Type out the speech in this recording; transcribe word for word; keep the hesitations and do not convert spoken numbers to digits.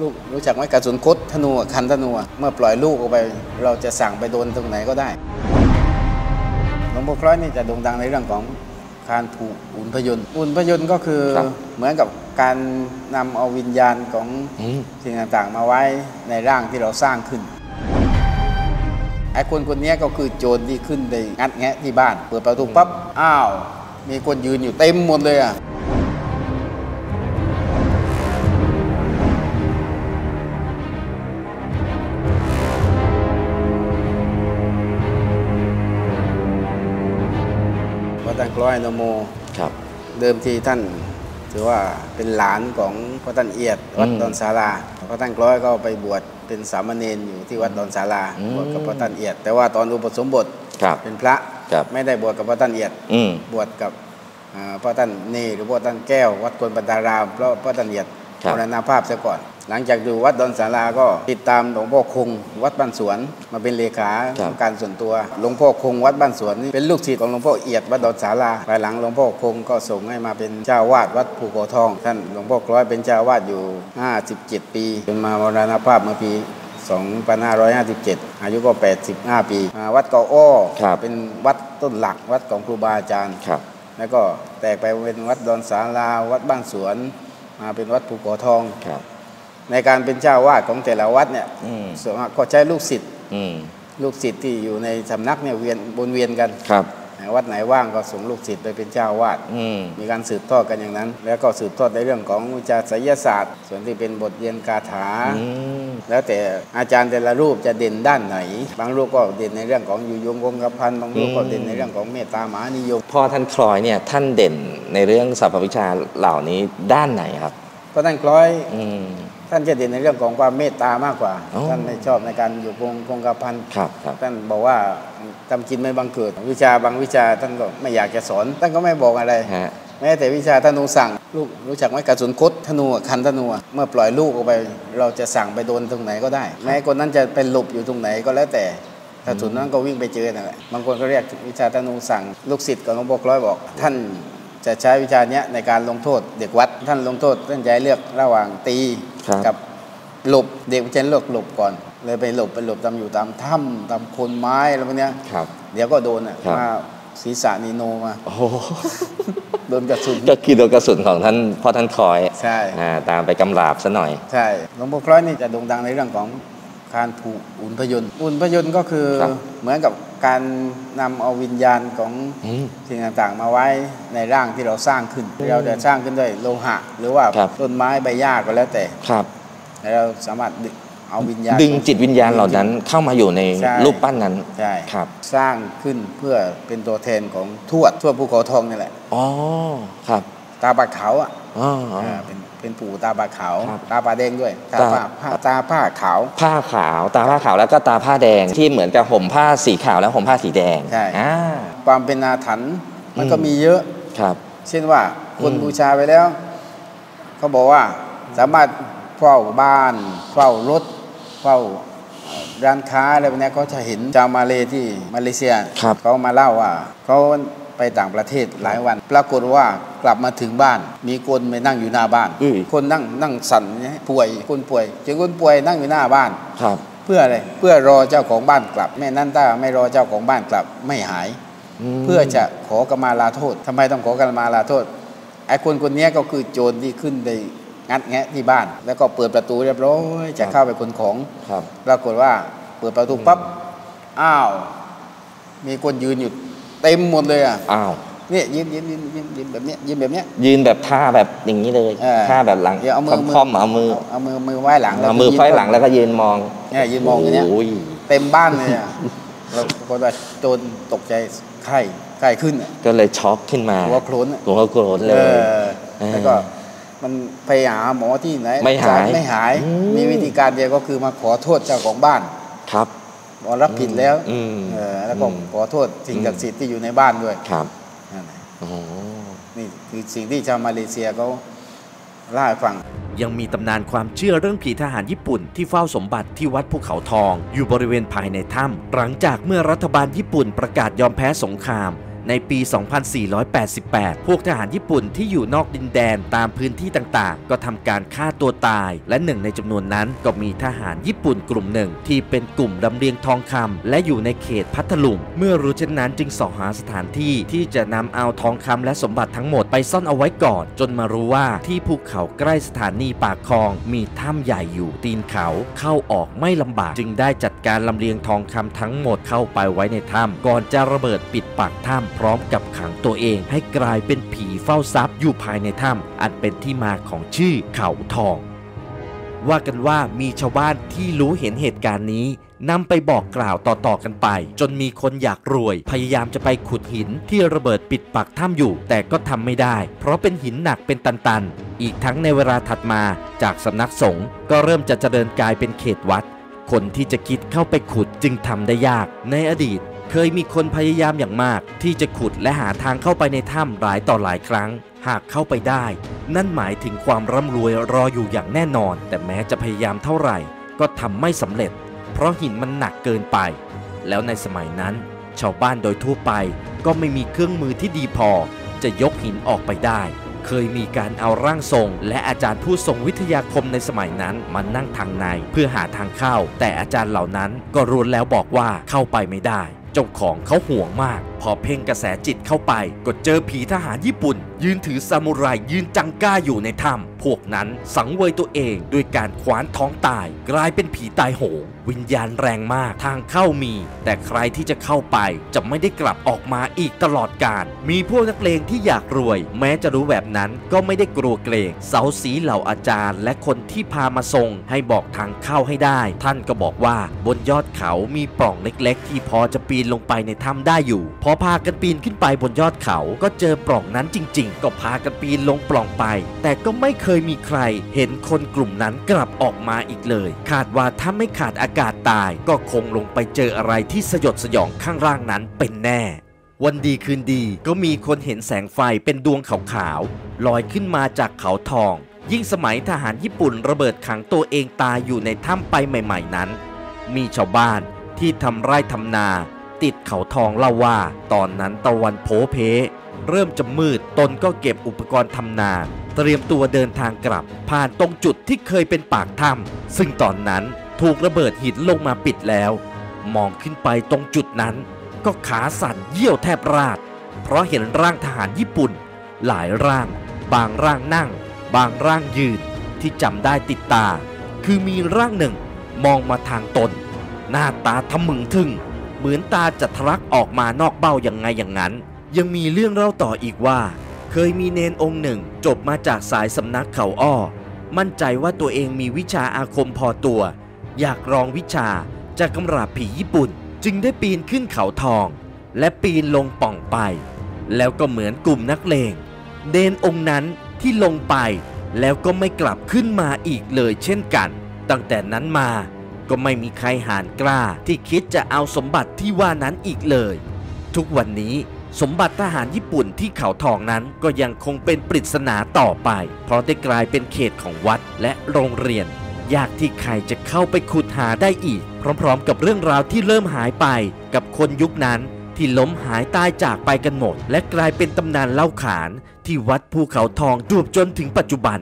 ลูกรู้จักไหมกระสุนคดธนูคันธนูเมื่อปล่อยลูกออกไปเราจะสั่งไปโดนตรงไหนก็ได้หลวงพ่อคล้อยนี่จะโด่งดังในเรื่องของการผูกอุ่นพยนต์อุ่นพยนต์ก็คือเหมือนกับการนำเอาวิญญาณของสิ่งต่างๆมาไว้ในร่างที่เราสร้างขึ้นไอ้คนคนนี้ก็คือโจรที่ขึ้นไปงัดแงะที่บ้านเปิดประตูปั๊บอ้าวมีคนยืนอยู่เต็มหมดเลยอ่ะวัดท่านคล้อยอนโมครับเดิมทีท่านถือว่าเป็นหลานของพระท่านเอียดวัดดอนศาลาพระท่านคล้อยก็ไปบวชเป็นสามเณรอยู่ที่วัดดอนศาลาบวชกับพระท่านเอียดแต่ว่าตอนอุปสมบทเป็นพระไม่ได้บวชกับพระท่านเอียดบวชกับพระท่านเนรหรือพระท่านแก้ววัดกวนปันดารามเพราะพระท่านเอียดมรณภาพซะก่อนหลังจากอยู่วัดดอนศาลาก็ติดตามหลวงพ่อคงวัดบ้านสวนมาเป็นเลขาทำการส่วนตัวหลวงพ่อคงวัดบ้านสวนนี่เป็นลูกศิษย์ของหลวงพ่อเอียดวัดดอนศาลาภายหลังหลวงพ่อคงก็ส่งให้มาเป็นเจ้าวาดวัดภูโกทองท่านหลวงพ่อคล้อยเป็นเจ้าวาดอยู่ห้าสิบเจ็ดปีจนมามรณภาพเมื่อปีสองพันห้าร้อยห้าสิบเจ็ดอายุก็แปดสิบห้าปีวัดเกาะอ้อเป็นวัดต้นหลักวัดของครูบาอาจารย์แล้วก็แตกไปเป็นวัดดอนศาลาวัดบ้านสวนมาเป็นวัดภูโกทองในการเป็นเจ้าวาดของแต่ละวัดเนี่ยส่วนมากก็ใช้ลูกศิษย์ลูกศิษย์ที่อยู่ในสำนักเนี่ยเวียนบนเวียนกันครับวัดไหนว่างก็ส่งลูกศิษย์ไปเป็นเจ้าวาดมีการสืบทอดกันอย่างนั้นแล้วก็สืบทอดในเรื่องของวิชาไสยศาสตร์ส่วนที่เป็นบทเรียนคาถาแล้วแต่อาจารย์แต่ละรูปจะเด่นด้านไหนบางรูปก็เด่นในเรื่องของอยู่ยงคงกระพันบางรูปก็เด่นในเรื่องของเมตตามหานิยมพ่อท่านคล้อยเนี่ยท่านเด่นในเรื่องสรรพวิชาเหล่านี้ด้านไหนครับพ่อท่านคล้อยท่านจะเด่นในเรื่องของความเมตตามากกว่าท่านไม่ชอบในการอยู่คงคงกระพันท่านบอกว่าทำกินไม่บังเกิดวิชาบางวิชาท่านก็ไม่อยากจะสอนท่านก็ไม่บอกอะไรแม้แต่วิชาธนูสั่งลูกรู้จักไหมกระสุนคดธนูคันธนูเมื่อปล่อยลูกออกไปเราจะสั่งไปโดนตรงไหนก็ได้แม้คนนั้นจะเป็นหลบอยู่ตรงไหนก็แล้วแต่กระสุนนั้นก็วิ่งไปเจอนั่นแหละบางคนก็เรียกวิชาธนูสั่งลูกศิษย์ของหลวงพ่อคล้อยบอกท่านจะใช้วิชานี้ในการลงโทษเด็กวัดท่านลงโทษท่านจะเลือกระหว่างตีกับหลบเด็กจะเลือกหลบก่อนเลยไปหลบไปหลบตามอยู่ตามถ้ำตามโคนไม้อะไรพวกเนี้ยเดี๋ยวก็โดนอ่ะมาศีรษะนีโนมาโอ้โดนกระสุนก็คือโดนกระสุนของท่านพ่อท่านคล้อยใช่ตามไปกำลาบซะหน่อยใช่หลวงพ่อคล้อยนี่จะโด่งดังในเรื่องของการผูกอุ่นพยนต์อุ่นพยนต์ก็คือเหมือนกับการนำเอาวิญญาณของสิ่งต่างๆมาไว้ในร่างที่เราสร้างขึ้นเราจะสร้างขึ้นด้วยโลหะหรือว่าต้นไม้ใบหญ้าก็แล้วแต่เราสามารถเอาวิญญาณดึงจิตวิญญาณเหล่านั้นเข้ามาอยู่ในรูปปั้นนั้นใช่ครับสร้างขึ้นเพื่อเป็นตัวแทนของทวดทวดภูเขาทองนี่แหละอ๋อครับตาปลาขาวอ่ะอ๋อเป็นเป็นปู่ตาปลาขาวตาปลาแดงด้วยตาผ้าตาผ้าขาวผ้าขาวตาผ้าขาวแล้วก็ตาผ้าแดงที่เหมือนกับห่มผ้าสีขาวแล้วห่มผ้าสีแดงใช่ความเป็นอาถรรพ์มันก็มีเยอะครับเช่นว่าคนบูชาไปแล้วเขาบอกว่าสามารถเฝ้าบ้านเฝ้ารถเฝ้าร้านค้าอะไรแบบนี้เขาจะเห็นชาวมาเลที่มาเลเซียเขามาเล่าว่าเขาไปต่างประเทศหลายวันปรากฏว่ากลับมาถึงบ้านมีคนไปนั่งอยู่หน้าบ้านคนนั่งนั่งสั่นเนี่ยป่วยคนป่วยเจอคนป่วยนั่งอยู่หน้าบ้านเพื่ออะไรเพื่อรอเจ้าของบ้านกลับแม่นั่นถ้าไม่รอเจ้าของบ้านกลับไม่หายเพื่อจะขอกรรมาลาโทษทำไมต้องขอกรรมาลาโทษไอ้คนคนนี้ก็คือโจรที่ขึ้นไปงัดแงะที่บ้านแล้วก็เปิดประตูเรียบร้อยจะเข้าไปขนของปรากฏว่าเปิดประตูปั๊บอ้าวมีคนยืนอยู่เต็มหมดเลยอ่ะอ้าวเนี่ยยืนยืนยืนยืนแบบเนี้ยยืนแบบเนี้ยยืนแบบท่าแบบอย่างนี้เลยท่าแบบหลังเอามือค่อมเอามือเอามือมือไว้หลังเอามือไว้หลังแล้วก็ยืนมองเนี่ยยืนมองอย่างเนี้ยเต็มบ้านเลยอ่ะเราก็ได้โจรตกใจไข้ไข้ขึ้นก็เลยช็อกขึ้นมาหัวโขนหัวโขนเลยแล้วก็มันไปหาหมอที่ไหนไม่หายไม่หายมีวิธีการเดียวก็คือมาขอโทษเจ้าของบ้านครับรับผิดแล้วแล้วก็ขอโทษสิ่งศักดิ์สิทธิ์ที่อยู่ในบ้านด้วยครับนี่คือสิ่งที่ชาวมาเลเซียเขาเล่าให้ฟังยังมีตำนานความเชื่อเรื่องผีทหารญี่ปุ่นที่เฝ้าสมบัติที่วัดภูเขาทองอยู่บริเวณภายในถ้ำหลังจากเมื่อรัฐบาลญี่ปุ่นประกาศยอมแพ้สงคราม ในปี สองพันสี่ร้อยแปดสิบแปด พวกทหารญี่ปุ่นที่อยู่นอกดินแดนตามพื้นที่ต่างๆก็ทำการฆ่าตัวตายและหนึ่งในจำนวนนั้นก็มีทหารญี่ปุ่นกลุ่มหนึ่งที่เป็นกลุ่มลำเลียงทองคำและอยู่ในเขตพัทลุงเมื่อรู้เช่นนั้นจึงสอหาสถานที่ที่จะนำเอาทองคำและสมบัติทั้งหมดไปซ่อนเอาไว้ก่อนจนมารู้ว่าที่ภูเขาใกล้สถานีปากคลองมีถ้ำใหญ่อยู่ตีนเขาเข้าออกไม่ลำบากจึงได้จัดการลำเลียงทองคำทั้งหมดเข้าไปไว้ในถ้ำก่อนจะระเบิดปิดปากถ้ำพร้อมกับขังตัวเองให้กลายเป็นผีเฝ้าทรัพย์อยู่ภายในถ้ำอันเป็นที่มาของชื่อเขาทองว่ากันว่ามีชาวบ้านที่รู้เห็นเหตุการณ์นี้นำไปบอกกล่าวต่อๆกันไปจนมีคนอยากรวยพยายามจะไปขุดหินที่ระเบิดปิดปากถ้ำอยู่แต่ก็ทำไม่ได้เพราะเป็นหินหนักเป็นตันๆอีกทั้งในเวลาถัดมาจากสำนักสงฆ์ก็เริ่มจะเจริญกลายเป็นเขตวัดคนที่จะคิดเข้าไปขุดจึงทำได้ยากในอดีตเคยมีคนพยายามอย่างมากที่จะขุดและหาทางเข้าไปในถ้ำหลายต่อหลายครั้งหากเข้าไปได้นั่นหมายถึงความร่ำรวยรออยู่อย่างแน่นอนแต่แม้จะพยายามเท่าไหร่ก็ทำไม่สำเร็จเพราะหินมันหนักเกินไปแล้วในสมัยนั้นชาวบ้านโดยทั่วไปก็ไม่มีเครื่องมือที่ดีพอจะยกหินออกไปได้เคยมีการเอาร่างทรงและอาจารย์ผู้ทรงวิทยาคมในสมัยนั้นมานั่งทางในเพื่อหาทางเข้าแต่อาจารย์เหล่านั้นก็รู้แล้วบอกว่าเข้าไปไม่ได้เจ้าของเขาห่วงมากพอเพ่งกระแสจิตเข้าไปก็เจอผีทหารญี่ปุ่นยืนถือซามูไรยืนจังก้าอยู่ในถ้ำพวกนั้นสังเวยตัวเองด้วยการขวานท้องตายกลายเป็นผีตายโหงวิญญาณแรงมากทางเข้ามีแต่ใครที่จะเข้าไปจะไม่ได้กลับออกมาอีกตลอดกาลมีพวกนักเลงที่อยากรวยแม้จะรู้แบบนั้นก็ไม่ได้กลัวเกรงเสาสีเหล่าอาจารย์และคนที่พามาทรงให้บอกทางเข้าให้ได้ท่านก็บอกว่าบนยอดเขามีปล่องเล็กๆที่พอจะปีนลงไปในถ้ำได้อยู่พอพากันปีนขึ้นไปบนยอดเขาก็เจอปล่องนั้นจริงๆก็พากันปีนลงปล่องไปแต่ก็ไม่เคยมีใครเห็นคนกลุ่มนั้นกลับออกมาอีกเลยคาดว่าถ้าไม่ขาดอากาศตายก็คงลงไปเจออะไรที่สยดสยองข้างล่างนั้นเป็นแน่วันดีคืนดีก็มีคนเห็นแสงไฟเป็นดวงขาวๆลอยขึ้นมาจากเขาทองยิ่งสมัยทหารญี่ปุ่นระเบิดขังตัวเองตายอยู่ในถ้ำไปใหม่ๆนั้นมีชาวบ้านที่ทำไร่ทำนาติดเขาทองเล่าว่าตอนนั้นตะวันโผเพเริ่มจะมืดตนก็เก็บอุปกรณ์ทำนาเตรียมตัวเดินทางกลับผ่านตรงจุดที่เคยเป็นปากถ้ำซึ่งตอนนั้นถูกระเบิดหินลงมาปิดแล้วมองขึ้นไปตรงจุดนั้นก็ขาสั่นเยี่ยวแทบราดเพราะเห็นร่างทหารญี่ปุ่นหลายร่างบางร่างนั่งบางร่างยืนที่จำได้ติดตาคือมีร่างหนึ่งมองมาทางตนหน้าตาทะมึงทึ่งเหมือนตาจะทะลักออกมานอกเบ้าอย่างไงอย่างนั้นยังมีเรื่องเล่าต่ออีกว่าเคยมีเณรองค์หนึ่งจบมาจากสายสำนักเขาอ้อมั่นใจว่าตัวเองมีวิชาอาคมพอตัวอยากลองวิชาจากกำราบผีญี่ปุ่นจึงได้ปีนขึ้นเขาทองและปีนลงป่องไปแล้วก็เหมือนกลุ่มนักเลงเณรองค์นั้นที่ลงไปแล้วก็ไม่กลับขึ้นมาอีกเลยเช่นกันตั้งแต่นั้นมาก็ไม่มีใครห่านกล้าที่คิดจะเอาสมบัติที่ว่านั้นอีกเลยทุกวันนี้สมบัติทหารญี่ปุ่นที่เขาทองนั้นก็ยังคงเป็นปริศนาต่อไปเพราะได้กลายเป็นเขตของวัดและโรงเรียนยากที่ใครจะเข้าไปขุดหาได้อีกพร้อมๆกับเรื่องราวที่เริ่มหายไปกับคนยุคนั้นที่ล้มหายตายจากไปกันหมดและกลายเป็นตำนานเล่าขานที่วัดภูเขาทองจวบจนถึงปัจจุบัน